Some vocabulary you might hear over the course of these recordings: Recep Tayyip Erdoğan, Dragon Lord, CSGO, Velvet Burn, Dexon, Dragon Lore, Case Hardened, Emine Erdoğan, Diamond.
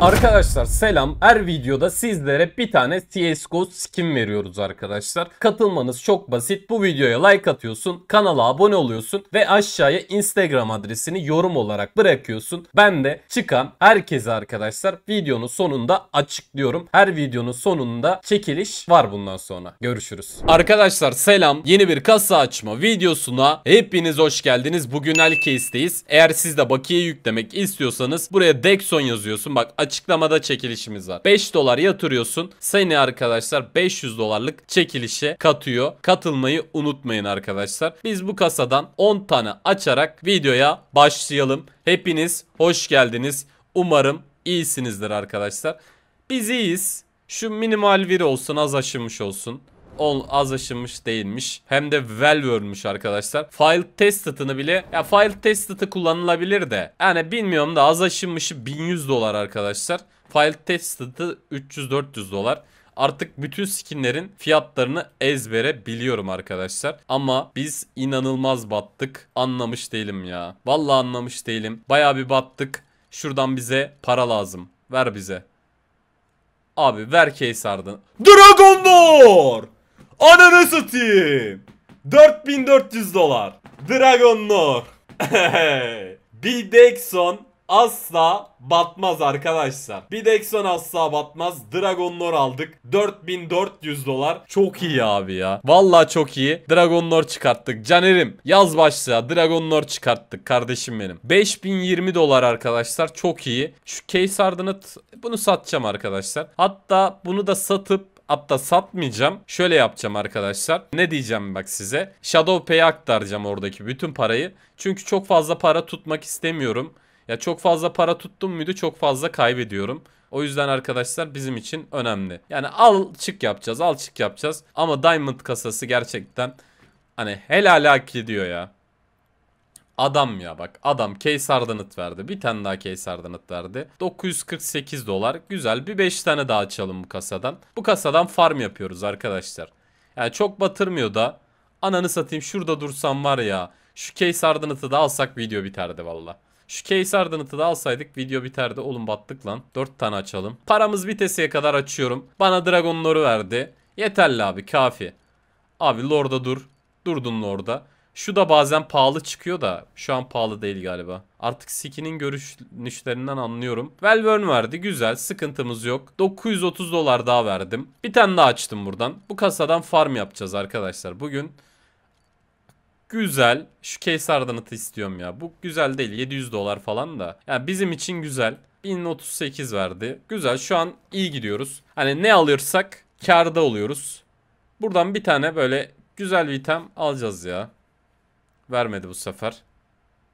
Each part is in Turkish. Arkadaşlar selam. Her videoda sizlere bir tane CSGO skin veriyoruz arkadaşlar. Katılmanız çok basit. Bu videoya like atıyorsun, kanala abone oluyorsun ve aşağıya Instagram adresini yorum olarak bırakıyorsun. Ben de çıkan herkese arkadaşlar videonun sonunda açıklıyorum. Her videonun sonunda çekiliş var bundan sonra. Görüşürüz. Arkadaşlar selam. Yeni bir kasa açma videosuna hepiniz hoş geldiniz. Bugün Case'deyiz. Eğer siz de bakiye yüklemek istiyorsanız buraya Dexon yazıyorsun. Bak açıklamada çekilişimiz var. 5 dolar yatırıyorsun. Seni arkadaşlar 500 dolarlık çekilişe katıyor. Katılmayı unutmayın arkadaşlar. Biz bu kasadan 10 tane açarak videoya başlayalım. Hepiniz hoş geldiniz. Umarım iyisinizdir arkadaşlar. Biz iyiyiz. Şu minimal vir olsun, az aşınmış olsun. Az aşınmış değilmiş. Hem de Velver'müş arkadaşlar. File tested'ını bile, ya file tested'ı kullanılabilir de. Yani bilmiyorum da az aşınmışı 1100 dolar arkadaşlar. File tested'ı 300-400 dolar. Artık bütün skinlerin fiyatlarını ezbere biliyorum arkadaşlar. Ama biz inanılmaz battık. Anlamış değilim ya. Vallahi anlamış değilim. Bayağı bir battık. Şuradan bize para lazım. Ver bize. Abi ver Case Hardened. Dragon Lore! Ananı satayım. 4400 dolar. Dragon Lord. Bir Dexon asla batmaz arkadaşlar. Bir Dexon asla batmaz. Dragon Lord aldık. 4400 dolar. Çok iyi abi ya. Vallahi çok iyi. Dragon Lord çıkarttık. Canerim yaz başla. Dragon Lord çıkarttık kardeşim benim. 5020 dolar arkadaşlar. Çok iyi. Şu Case Hardened'ı bunu satacağım arkadaşlar. Hatta bunu da satıp satmayacağım. Şöyle yapacağım arkadaşlar. Ne diyeceğim bak size. Shadow Pay'e aktaracağım oradaki bütün parayı. Çünkü çok fazla para tutmak istemiyorum. Ya çok fazla para tuttum muydu çok fazla kaybediyorum. O yüzden arkadaşlar bizim için önemli. Yani al çık yapacağız. Al çık yapacağız. Ama Diamond kasası gerçekten hani helal hak ediyor ya. Adam ya bak. Adam Case Hardened verdi. Bir tane daha Case Hardened verdi. 948 dolar. Güzel. Bir 5 tane daha açalım bu kasadan. Bu kasadan farm yapıyoruz arkadaşlar. Yani çok batırmıyor da. Ananı satayım şurada dursam var ya. Şu Case Hardened'ı da alsak video biterdi valla. Şu Case Hardened'ı da alsaydık video biterdi. Oğlum battık lan. 4 tane açalım. Paramız bitesiye kadar açıyorum. Bana Dragon Lore'u verdi. Yeterli abi kafi. Abi Lord'a dur. Durdun Lord'a. Şu da bazen pahalı çıkıyor da şu an pahalı değil galiba. Artık skin'in görünüşlerinden anlıyorum. Velvet Burn verdi güzel, sıkıntımız yok. 930 dolar daha verdim. Bir tane daha açtım buradan. Bu kasadan farm yapacağız arkadaşlar bugün. Güzel. Şu Case Hardened'ı istiyorum ya. Bu güzel değil, 700 dolar falan da. Yani bizim için güzel. 1038 verdi. Güzel, şu an iyi gidiyoruz. Hani ne alırsak kârda oluyoruz. Buradan bir tane böyle güzel bir item alacağız ya. Vermedi bu sefer.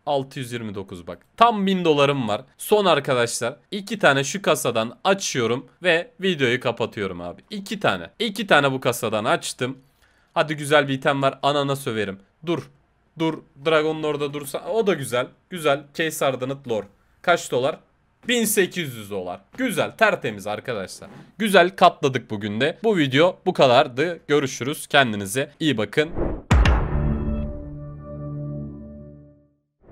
629 bak. Tam 1000 dolarım var. Son arkadaşlar 2 tane şu kasadan açıyorum ve videoyu kapatıyorum abi. 2 tane. 2 tane bu kasadan açtım. Hadi güzel bir item var. Anana söverim. Dur. Dur. Dragon Lord'da dursa. O da güzel. Güzel. Case Hardened Lore. Kaç dolar? 1800 dolar. Güzel. Tertemiz arkadaşlar. Güzel katladık bugün de. Bu video bu kadardı. Görüşürüz. Kendinize iyi bakın.